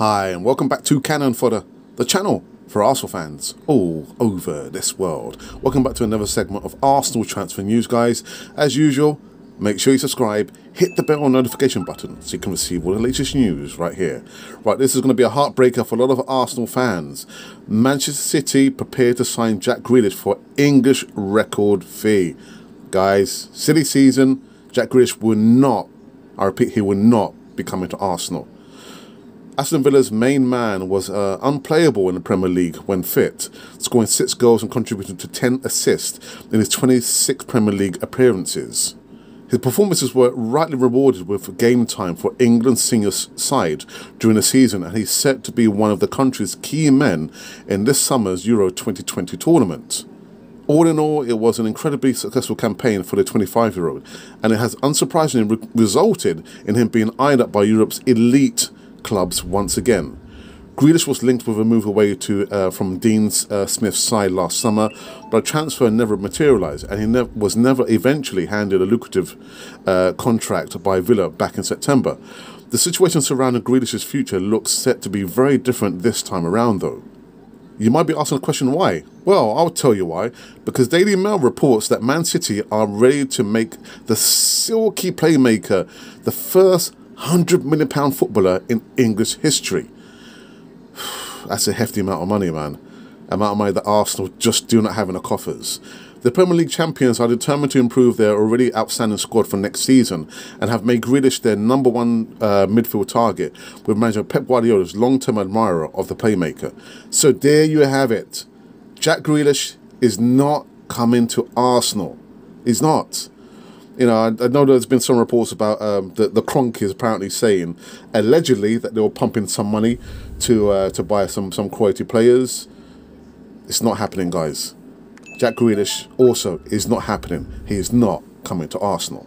Hi, and welcome back to Cannon Fodder, the channel for Arsenal fans all over this world. Welcome back to another segment of Arsenal transfer news, guys. As usual, make sure you subscribe, hit the bell notification button so you can receive all the latest news right here. Right, this is going to be a heartbreaker for a lot of Arsenal fans. Manchester City prepared to sign Jack Grealish for English record fee. Guys, silly season, Jack Grealish will not, I repeat, he will not be coming to Arsenal. Aston Villa's main man was unplayable in the Premier League when fit, scoring 6 goals and contributing to 10 assists in his 26 Premier League appearances. His performances were rightly rewarded with game time for England's senior side during the season, and he's set to be one of the country's key men in this summer's Euro 2020 tournament. All in all, it was an incredibly successful campaign for the 25-year-old, and it has unsurprisingly resulted in him being eyed up by Europe's elite clubs once again. Grealish was linked with a move away to from Dean Smith's side last summer, but a transfer never materialised, and he was never eventually handed a lucrative contract by Villa back in September. The situation surrounding Grealish's future looks set to be very different this time around, though. You might be asking the question why. Well, I'll tell you why. Because Daily Mail reports that Man City are ready to make the silky playmaker the first £100 million footballer in English history. That's a hefty amount of money, man. Amount of money that Arsenal just do not have in their coffers. The Premier League champions are determined to improve their already outstanding squad for next season and have made Grealish their #1 midfield target, with manager Pep Guardiola's long-term admirer of the playmaker. So there you have it. Jack Grealish is not coming to Arsenal. He's not. You know, I know there's been some reports about the Kroenke is apparently saying, allegedly, that they were pumping some money to buy some quality players. It's not happening, guys. Jack Grealish also is not happening. He is not coming to Arsenal.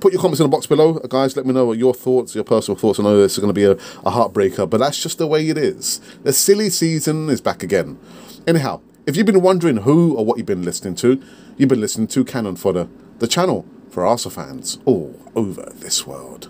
Put your comments in the box below, guys. Let me know what your thoughts, your personal thoughts. I know this is going to be a heartbreaker, but that's just the way it is. The silly season is back again. Anyhow, if you've been wondering who or what you've been listening to Cannon Fodder, the channel for Arsenal fans all over this world.